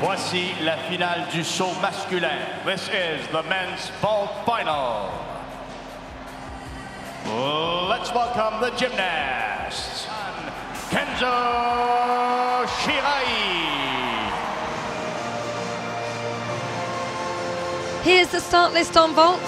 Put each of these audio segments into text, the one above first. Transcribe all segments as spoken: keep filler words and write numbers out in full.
Voici la finale du saut masculin. This is the men's vault final. Let's welcome the gymnasts, Kenzo Shirai. Here's the start list on vault.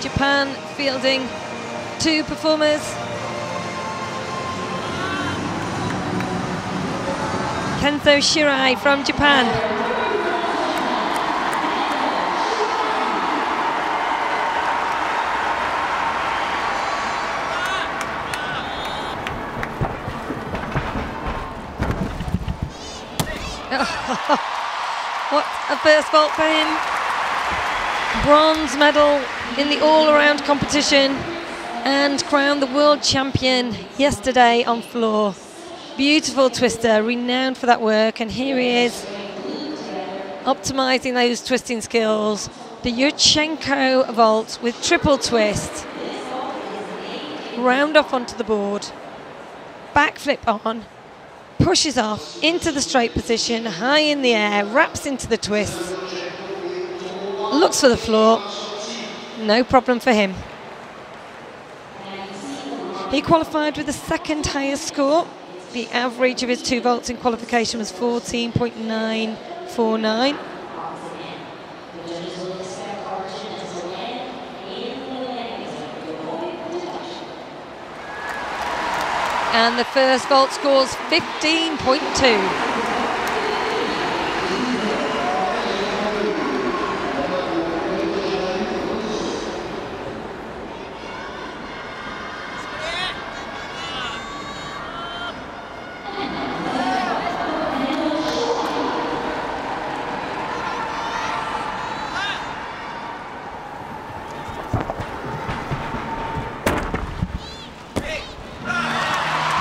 Japan fielding two performers. Kenzo Shirai from Japan. What a first vault for him. Bronze medal in the all-around competition and crowned the world champion yesterday on floor. Beautiful twister, renowned for that work, and here he is optimizing those twisting skills. The Yurchenko vault with triple twist. Round off onto the board, backflip on, pushes off into the straight position, high in the air, wraps into the twist, looks for the floor, no problem for him. He qualified with the second highest score. The average of his two vaults in qualification was fourteen point nine four nine. And the first vault scores fifteen point two.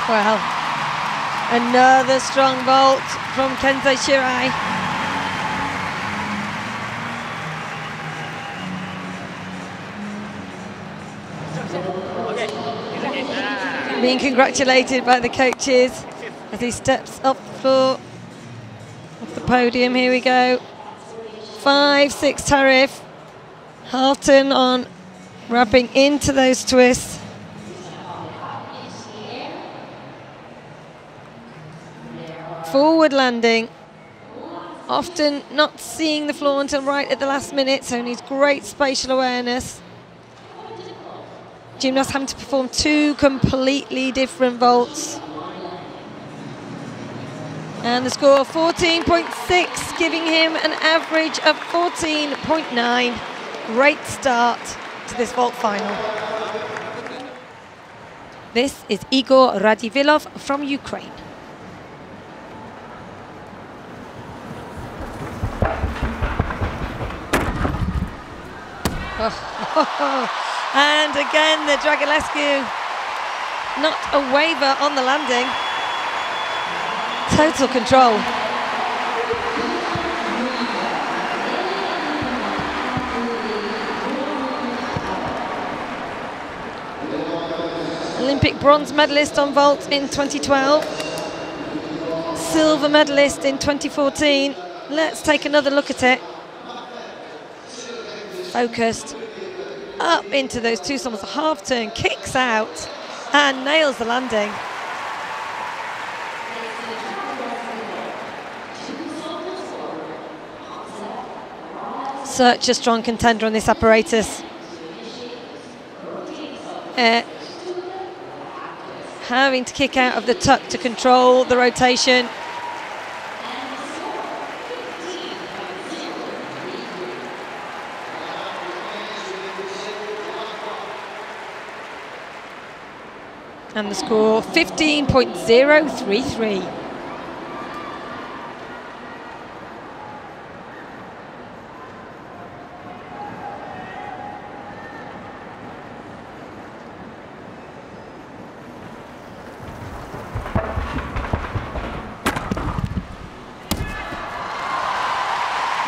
Well, another strong vault from Kenzo Shirai. Being congratulated by the coaches as he steps up the floor, off the podium. Here we go. five six tariff. Halton on wrapping into those twists. Forward landing, often not seeing the floor until right at the last minute, so needs great spatial awareness. Gymnasts having to perform two completely different vaults. And the score of fourteen point six, giving him an average of fourteen point nine. Great start to this vault final. This is Igor Radivilov from Ukraine. And again the Dragulescu, not a waver on the landing, total control. Olympic bronze medalist on vault in twenty twelve, silver medalist in twenty fourteen. Let's take another look at it. Focused up into those two somersaults, a half turn, kicks out and nails the landing. Such a strong contender on this apparatus. Uh, having to kick out of the tuck to control the rotation. and the score fifteen point zero three three.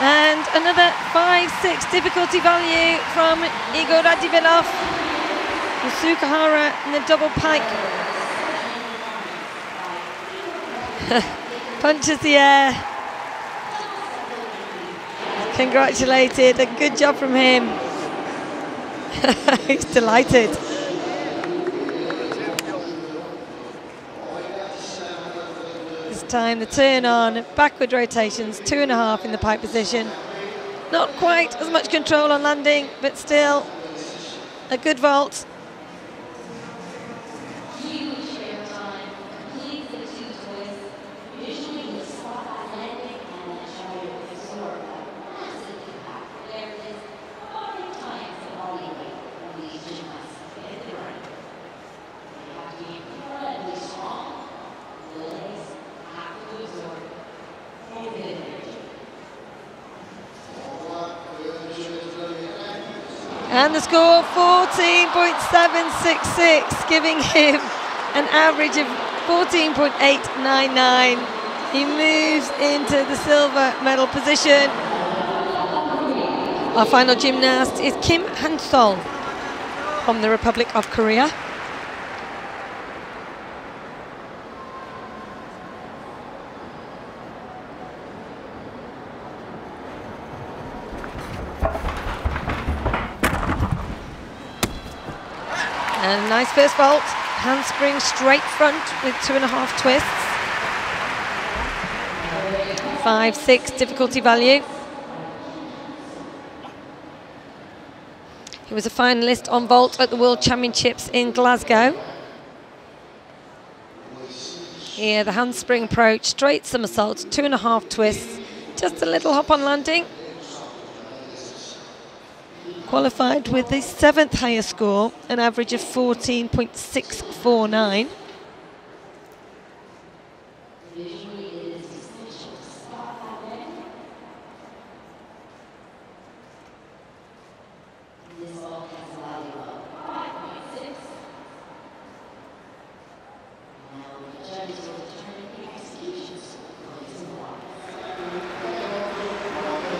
And another five six difficulty value from Igor Radivilov with Sukahara in the double pike. Punches the air. Congratulated, a good job from him. He's delighted. Time, the turn on, backward rotations, two and a half in the pike position. Not quite as much control on landing, but still a good vault. And the score fourteen point seven six six, giving him an average of fourteen point eight nine nine. He moves into the silver medal position. Our final gymnast is KIM Hansol from the Republic of Korea. And nice first vault, handspring straight front with two and a half twists. five six difficulty value. He was a finalist on vault at the World Championships in Glasgow. Here, the handspring approach, straight somersault, two and a half twists, just a little hop on landing. Qualified with the seventh highest score, an average of fourteen point six four nine.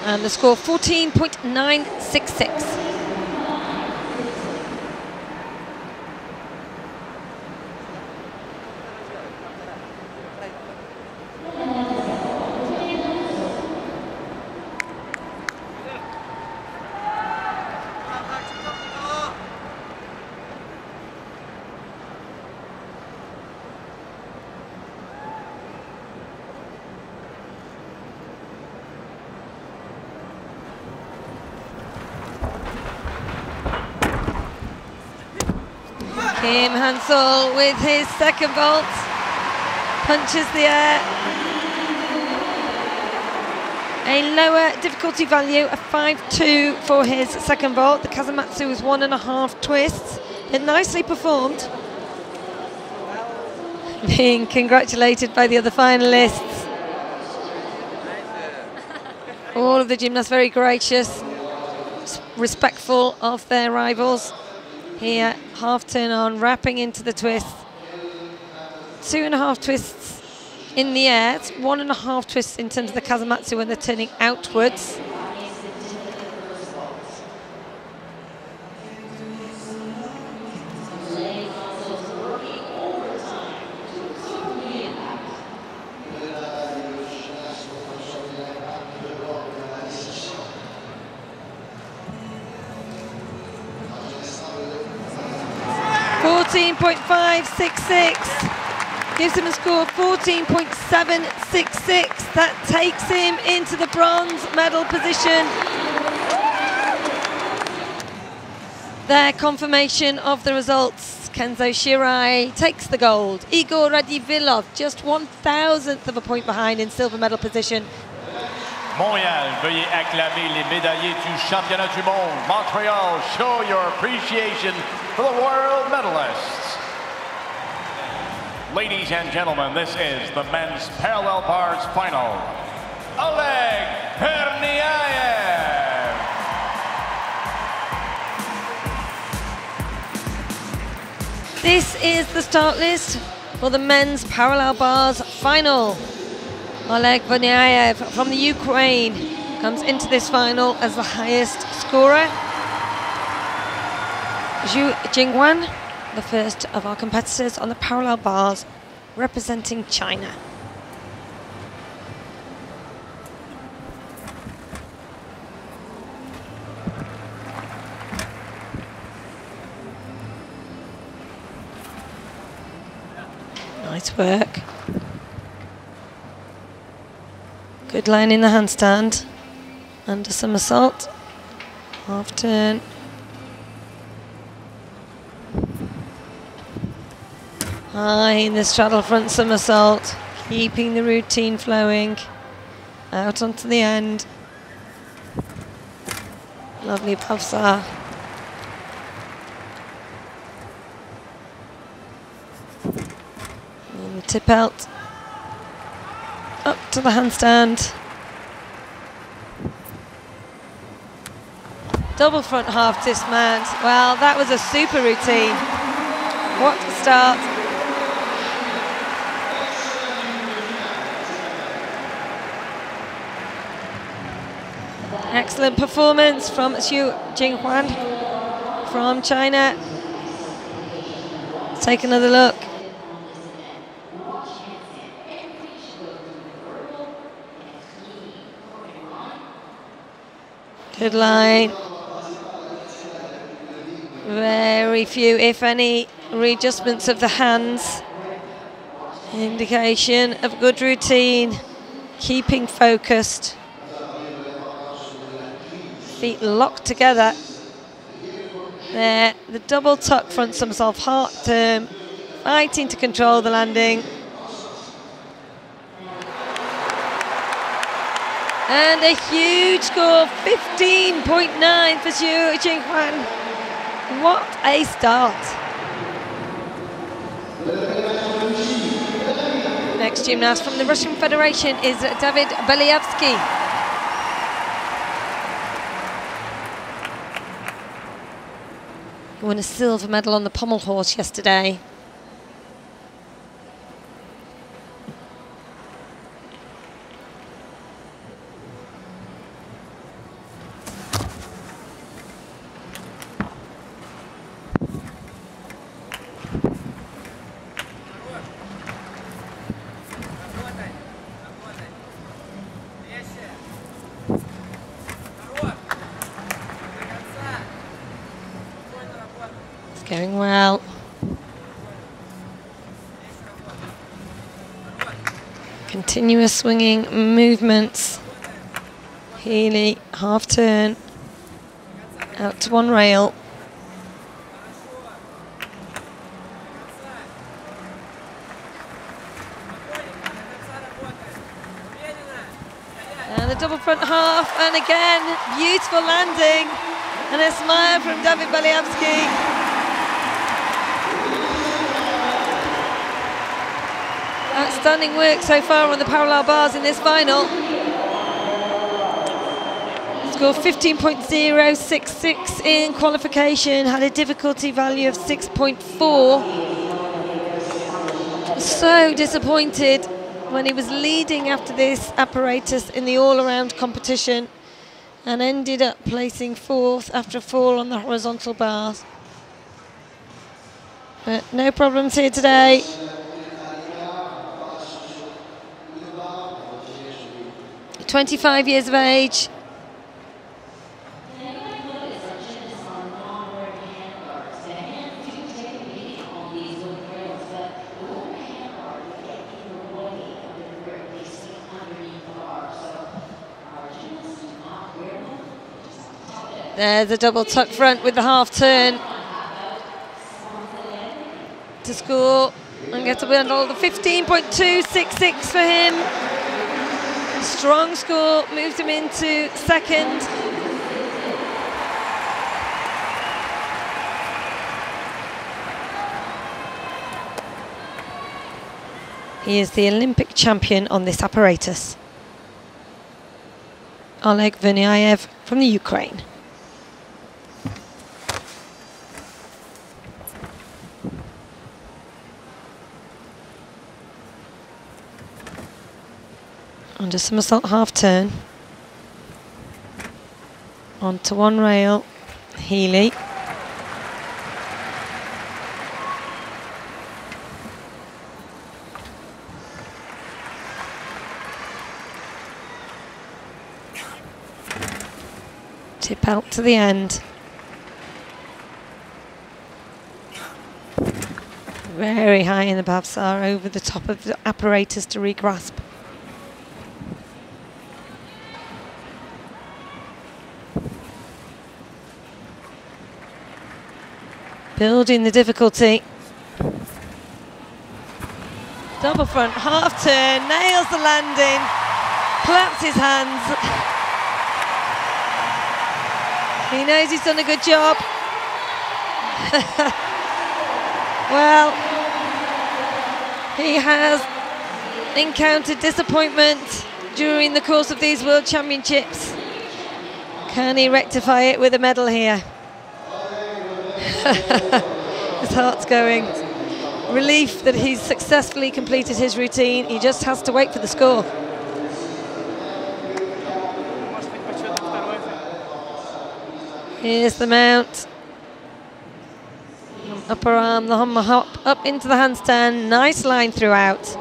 And the score fourteen point nine six six. Kim Hansol with his second vault, punches the air. A lower difficulty value, a five two for his second vault. The Kasamatsu was one and a half twists. It nicely performed. Being congratulated by the other finalists. All of the gymnasts very gracious, respectful of their rivals. Here, half turn on, wrapping into the twist. Two and a half twists in the air. It's one and a half twists in terms of the Kasamatsu when they're turning outwards. fourteen point five six six gives him a score fourteen point seven six six. That takes him into the bronze medal position. Their confirmation of the results: Kenzo Shirai takes the gold, Igor Radivilov just one thousandth of a point behind in silver medal position. Montréal, veuillez acclamer les médaillés du championnat du monde. Montreal, show your appreciation for the world medalists. Ladies and gentlemen, this is the men's parallel bars final. Oleg Verniaev. This is the start list for the men's parallel bars final. Oleg Verniaev from the Ukraine comes into this final as the highest scorer. ZOU Jingyuan, the first of our competitors on the parallel bars representing China. Nice work. Good line in the handstand. Under somersault. Half turn. High in the straddle front somersault, keeping the routine flowing, out onto the end. Lovely Bavsar. And the tip out, up to the handstand. Double front half dismount. Well, that was a super routine. What a start. Excellent performance from ZOU Jingyuan from China. Let's take another look. Good line. Very few, if any, readjustments of the hands. Indication of good routine, keeping focused. Feet locked together. There, the double tuck front somersault, heart turn, fighting to control the landing. And a huge score, fifteen point nine for ZOU Jingyuan. What a start. Next gymnast from the Russian Federation is David Belyavskiy. He won a silver medal on the pommel horse yesterday. Going well. Continuous swinging movements. Healy, half turn. Out to one rail. And the double front half. And again, beautiful landing. And a smile from David Belyavskiy. Outstanding work so far on the parallel bars in this final. Score fifteen point oh six six in qualification, had a difficulty value of six point four. So disappointed when he was leading after this apparatus in the all-around competition and ended up placing fourth after a fall on the horizontal bars. But no problems here today. twenty-five years of age. There's a double tuck front with the half turn to score and get a bundle. The fifteen point two six six for him. Strong score, moves him into second. He is the Olympic champion on this apparatus. Oleg Verniaev from the Ukraine. Under somersault half turn. Onto one rail, Healy. Tip out to the end. Very high in the Bavsar, over the top of the apparatus to re-grasp. Building the difficulty. Double front, half turn, nails the landing, claps his hands. He knows he's done a good job. Well, he has encountered disappointment during the course of these World Championships. Can he rectify it with a medal here? His heart's going. Relief that he's successfully completed his routine. He just has to wait for the score. Here's the mount. Upper arm, the humma hop, up into the handstand. Nice line throughout.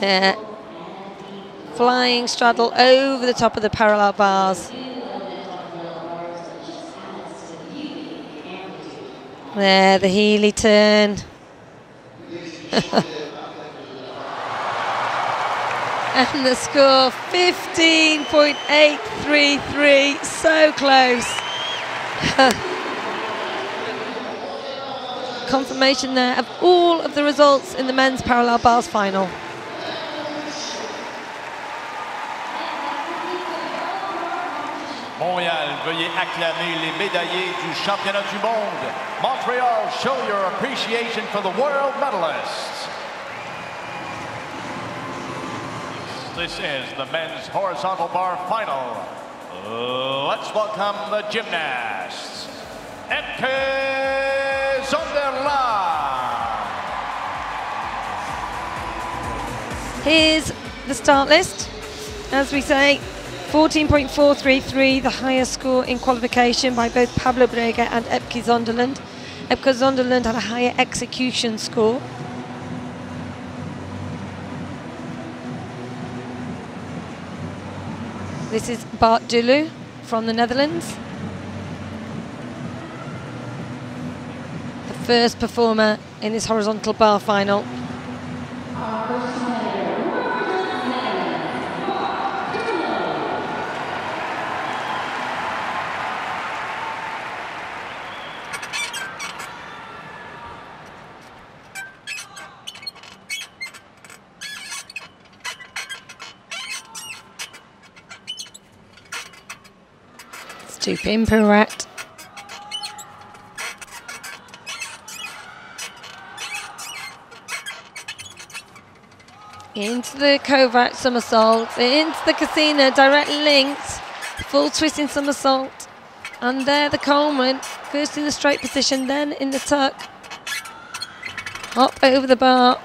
There. Flying straddle over the top of the parallel bars. There, the Healy turn. And the score, fifteen point eight three three, so close. Confirmation there of all of the results in the men's parallel bars final. Montréal, veuillez acclamer les médaillés du championnat du monde. Montreal, show your appreciation for the world medalists. This is the men's horizontal bar final. Let's welcome the gymnasts. Epke Zonderland. Here's the start list, as we say. fourteen point four three three, the highest score in qualification by both Pablo Breger and Epke Zonderland. Epke Zonderland had a higher execution score. This is Bart Deurloo from the Netherlands. The first performer in this horizontal bar final. Two-pin pirouette. Into the Kovac somersault, into the Casino, direct linked, full twisting somersault. And there the Coleman, first in the straight position, then in the tuck. Hop over the bar.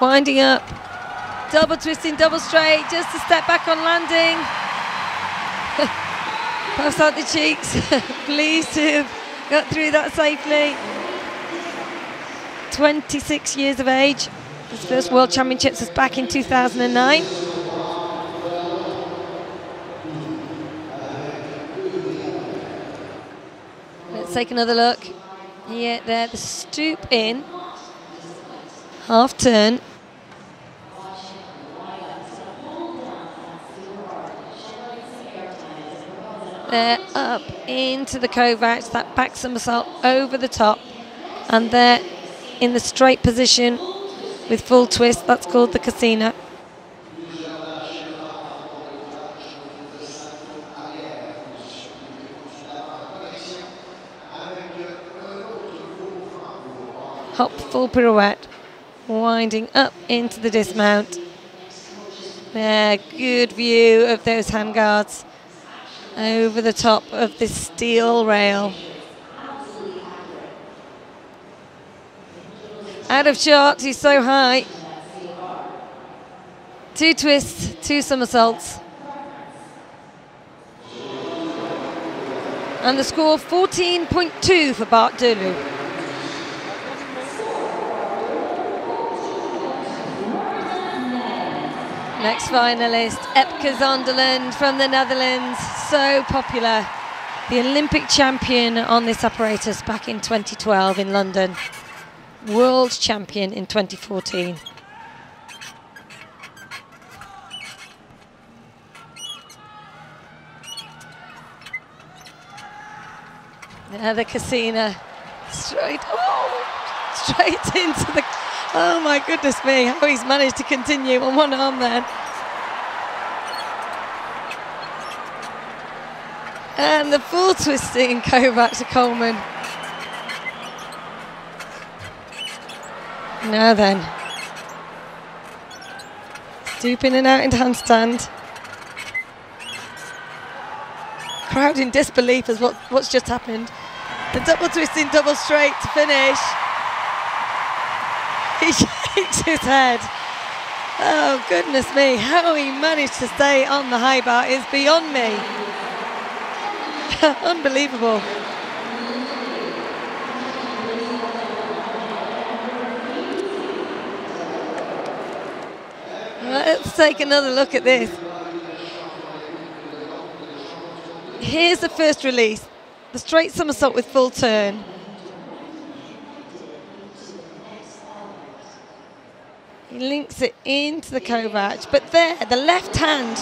Winding up, double twisting, double straight, just a step back on landing. Puffs out the cheeks, pleased to have got through that safely. twenty-six years of age, his first World Championships was back in two thousand nine. Let's take another look. Here, there, the stoop in, half turn. there up into the Kovac. That backs somersault over the top. And there in the straight position with full twist. That's called the casino. Hop full pirouette. Winding up into the dismount. There, good view of those hand guards over the top of this steel rail. Out of shot, he's so high. Two twists, two somersaults. And the score fourteen point two for Bart Deurloo. Next finalist, Epke Zonderland from the Netherlands, so popular. The Olympic champion on this apparatus back in twenty twelve in London. World champion in twenty fourteen. Another casino, straight, oh, straight into the... Oh my goodness me, how he's managed to continue on one arm there. And the full twisting Kovac to Coleman. Now then. Stoop in and out into handstand. Crowd in disbelief as what, what's just happened. The double twisting, double straight to finish. He shakes his head. Oh, goodness me. How he managed to stay on the high bar is beyond me. Unbelievable. Let's take another look at this. Here's the first release. The straight somersault with full turn. He links it into the Kovac, but there, the left hand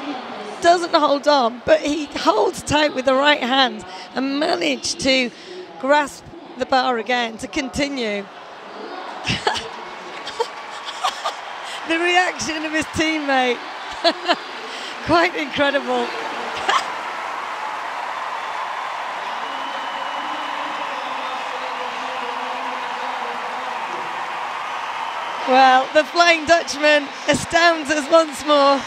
doesn't hold on, but he holds tight with the right hand and managed to grasp the bar again to continue. The reaction of his teammate, quite incredible. Well, the Flying Dutchman astounds us once more.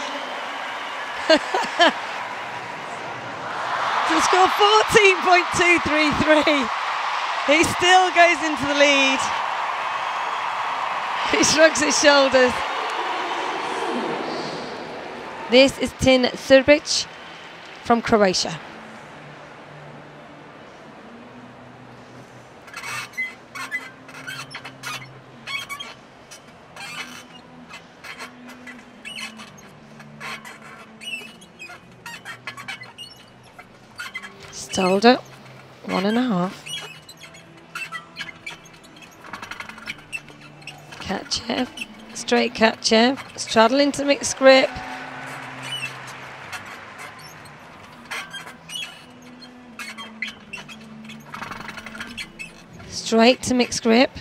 To score fourteen point two three three. He still goes into the lead. He shrugs his shoulders. This is Tin Srbić from Croatia. Sold it, one and a half. Katchev, straight Katchev, straddle into mixed grip. Straight to mixed grip.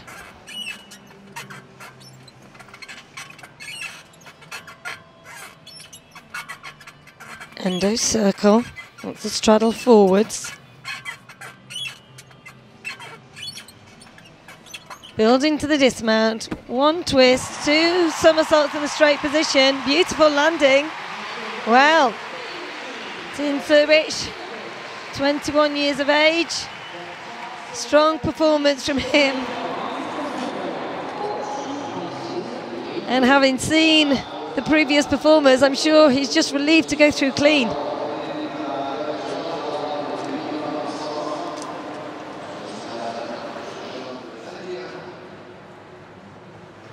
Endo circle. Wants to straddle forwards. Building to the dismount. One twist, two somersaults in a straight position. Beautiful landing. Well, Tin Srbić, twenty-one years of age. Strong performance from him. And having seen the previous performers, I'm sure he's just relieved to go through clean.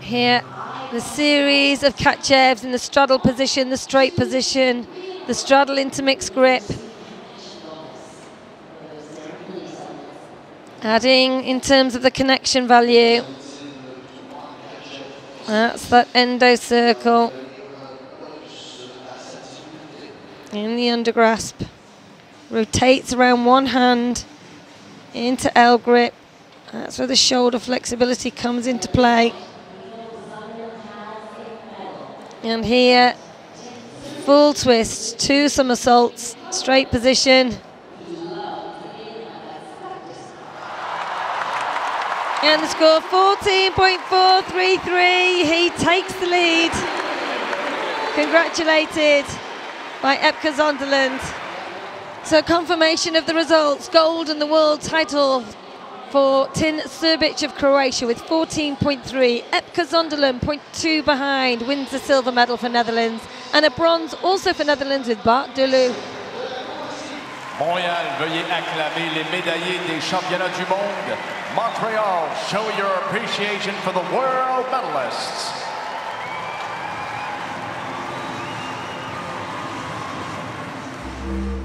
Here, the series of Katchevs in the straddle position, the straight position, the straddle into mixed grip. Adding in terms of the connection value. That's that endo circle. In the undergrasp. rotates around one hand into L grip. That's where the shoulder flexibility comes into play. And here, full twist, two somersaults, straight position. And the score, fourteen point four three three. He takes the lead. Congratulated by Epke Zonderland. So confirmation of the results, gold and the world title for Tin Srbić of Croatia with fourteen point three. Epke Zonderland, point two behind, wins the silver medal for Netherlands. And a bronze also for Netherlands with Bart Deurloo. Montréal, veuillez acclamer les médaillés des championnats du monde. Montreal, show your appreciation for the world medalists. Mm-hmm.